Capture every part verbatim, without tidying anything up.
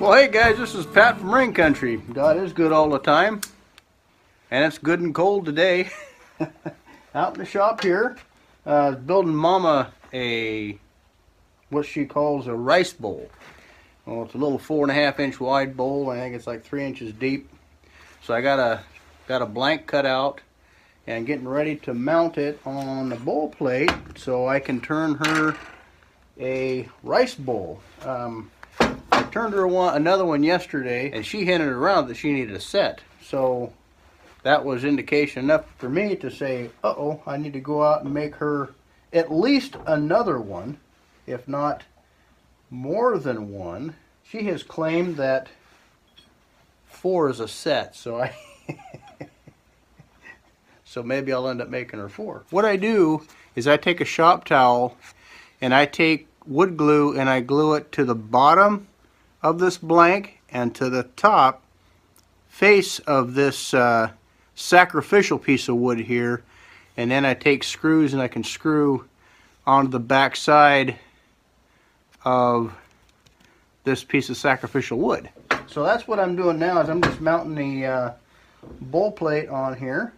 Well, hey guys, this is Pat from Rain Country. God is good all the time, and it's good and cold today. Out in the shop here, uh, building Mama a what she calls a rice bowl. Well, it's a little four and a half inch wide bowl. I think it's like three inches deep. So I got a got a blank cut out and getting ready to mount it on the bowl plate so I can turn her a rice bowl. Um, I turned her one, another one yesterday, and she hinted around that she needed a set. So that was indication enough for me to say, uh-oh, I need to go out and make her at least another one, if not more than one. She has claimed that four is a set, so I... so maybe I'll end up making her four. What I do is I take a shop towel and I take wood glue and I glue it to the bottom of this blank and to the top face of this uh, sacrificial piece of wood here, and then I take screws and I can screw onto the back side of this piece of sacrificial wood. So that's what I'm doing now, is I'm just mounting the uh, bowl plate on here.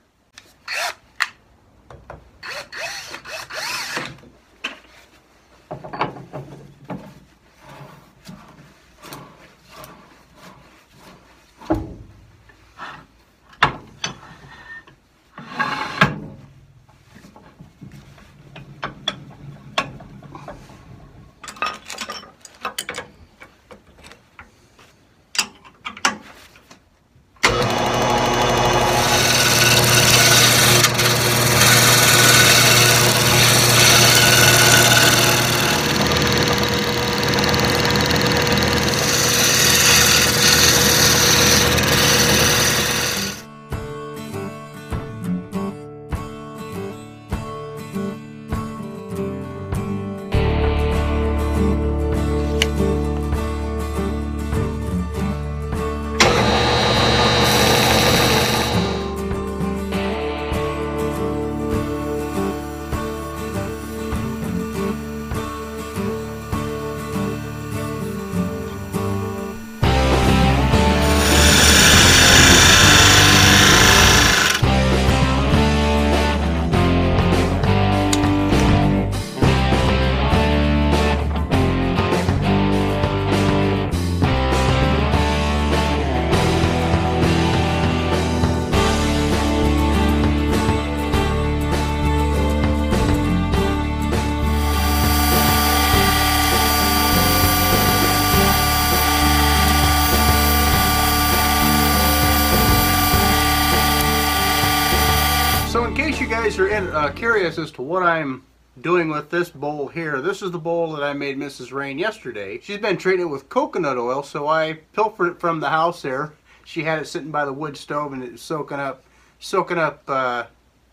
Guys are in, uh, curious as to what I'm doing with this bowl here. This is the bowl that I made Missus Rain yesterday. She's been treating it with coconut oil, so I pilfered it from the house there. She had it sitting by the wood stove and it was soaking up, soaking up uh,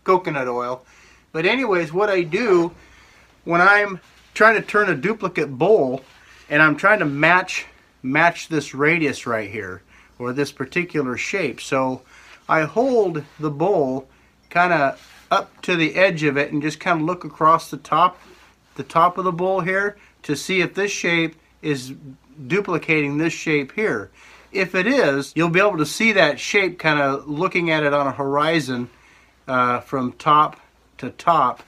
coconut oil. But anyways, what I do when I'm trying to turn a duplicate bowl and I'm trying to match match this radius right here, or this particular shape, so I hold the bowl kind of up to the edge of it and just kind of look across the top the top of the bowl here to see if this shape is duplicating this shape here. If it is, you'll be able to see that shape kind of looking at it on a horizon uh, from top to top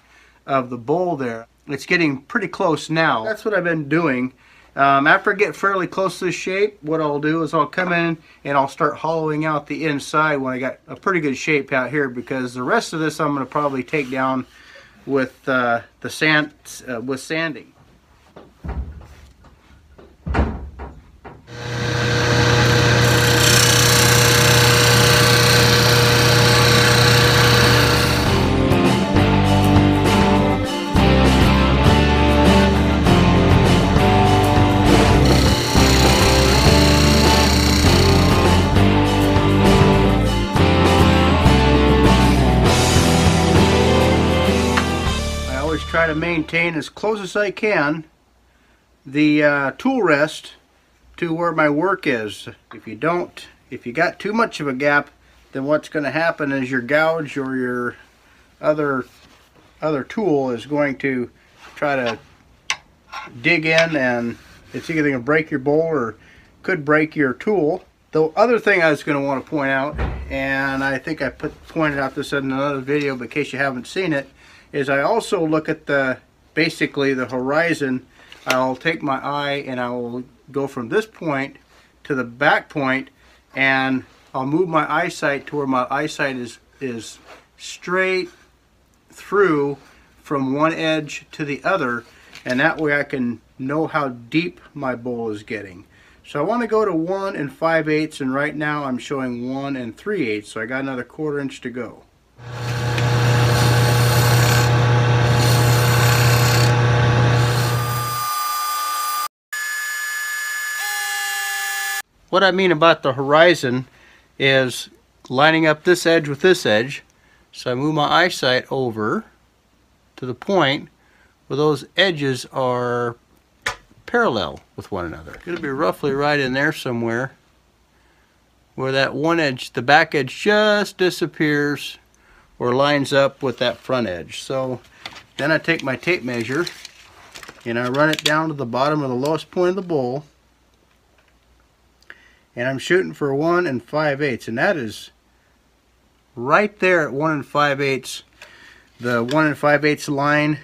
of the bowl there. It's getting pretty close now. That's what I've been doing. Um, after I get fairly close to the shape, what I'll do is I'll come in and I'll start hollowing out the inside when I got a pretty good shape out here, because the rest of this I'm going to probably take down with uh, the sand uh, with sanding. Try to maintain as close as I can the uh, tool rest to where my work is. If you don't, if you got too much of a gap, then what's going to happen is your gouge or your other other tool is going to try to dig in, and it's either going to break your bowl or could break your tool. The other thing I was going to want to point out, and I think I put pointed out this in another video, but in case you haven't seen it, is I also look at the basically the horizon. I'll take my eye and I will go from this point to the back point, and I'll move my eyesight to where my eyesight is is straight through from one edge to the other, and that way I can know how deep my bowl is getting. So I want to go to one and five eighths, and right now I'm showing one and three eighths, so I got another quarter inch to go. What I mean about the horizon is lining up this edge with this edge. So I move my eyesight over to the point where those edges are parallel with one another. It's going to be roughly right in there somewhere, where that one edge, the back edge, just disappears or lines up with that front edge. So then I take my tape measure and I run it down to the bottom of the lowest point of the bowl. And I'm shooting for one and five eighths, and that is right there at one and five eighths. The one and five eighths line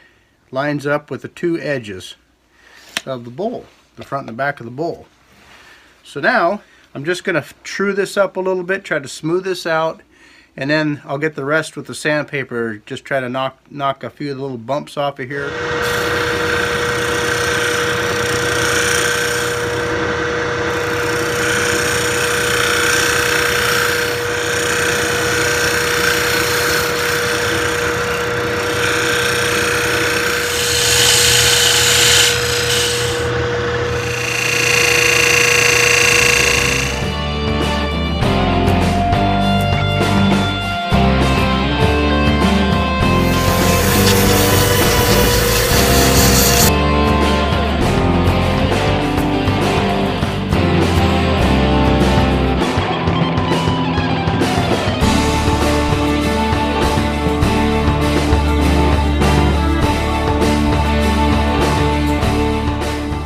lines up with the two edges of the bowl, the front and the back of the bowl. So now I'm just going to true this up a little bit, try to smooth this out, and then I'll get the rest with the sandpaper, just try to knock, knock a few of the little bumps off of here.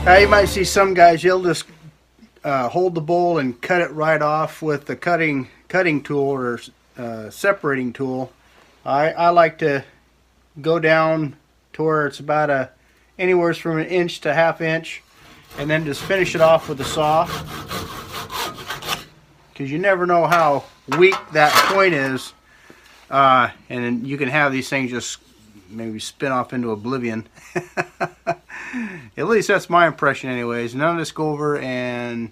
Now you might see some guys, you'll just uh, hold the bowl and cut it right off with the cutting cutting tool or uh, separating tool. I, I like to go down to where it's about a, anywhere from an inch to half inch, and then just finish it off with the saw, because you never know how weak that point is, uh, and you can have these things just maybe spin off into oblivion. At least that's my impression anyways. Now let's go over and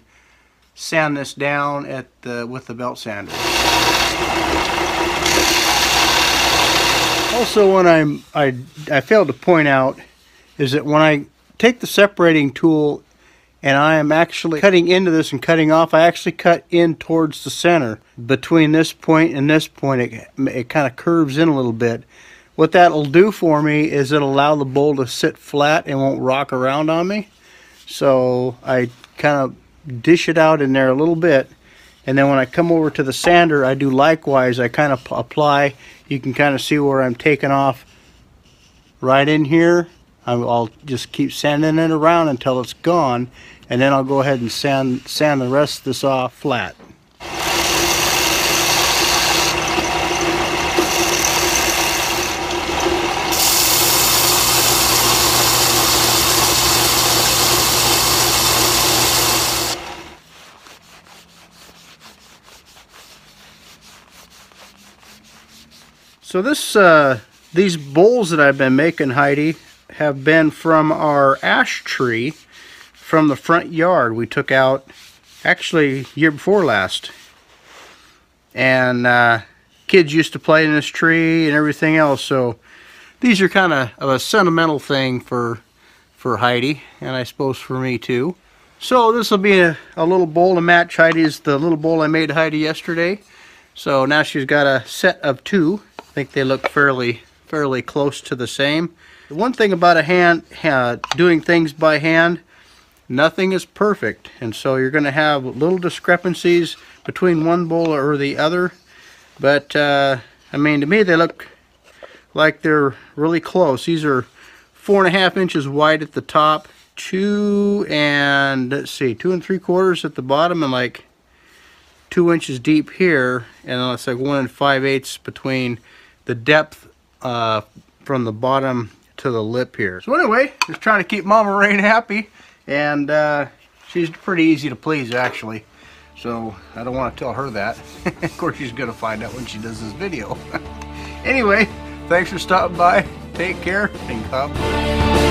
sand this down at the, with the belt sander. Also, when I'm, I, I failed to point out is that when I take the separating tool and I am actually cutting into this and cutting off, I actually cut in towards the center. Between this point and this point, it, it kind of curves in a little bit. What that'll do for me is it'll allow the bowl to sit flat and won't rock around on me. So I kind of dish it out in there a little bit, and then when I come over to the sander, I do likewise. I kind of apply, you can kind of see where I'm taking off right in here. I'll just keep sanding it around until it's gone, and then I'll go ahead and sand, sand the rest of this off flat. So this, uh, these bowls that I've been making, Heidi, have been from our ash tree from the front yard we took out actually year before last. And uh, kids used to play in this tree and everything else, so these are kind of a sentimental thing for, for Heidi, and I suppose for me too. So this will be a, a little bowl to match Heidi's, the little bowl I made Heidi yesterday. So now she's got a set of two. I think they look fairly fairly close to the same. The one thing about a hand uh, doing things by hand, nothing is perfect, and so you're going to have little discrepancies between one bowl or the other. But uh, I mean, to me they look like they're really close. These are four and a half inches wide at the top two and, let's see, two and three quarters at the bottom and like two inches deep here. And then it's like one and five eighths between the depth uh, from the bottom to the lip here. So anyway, just trying to keep Mama Rain happy. And uh, she's pretty easy to please, actually. So I don't want to tell her that. Of course, she's going to find out when she does this video. Anyway, thanks for stopping by. Take care and God bless.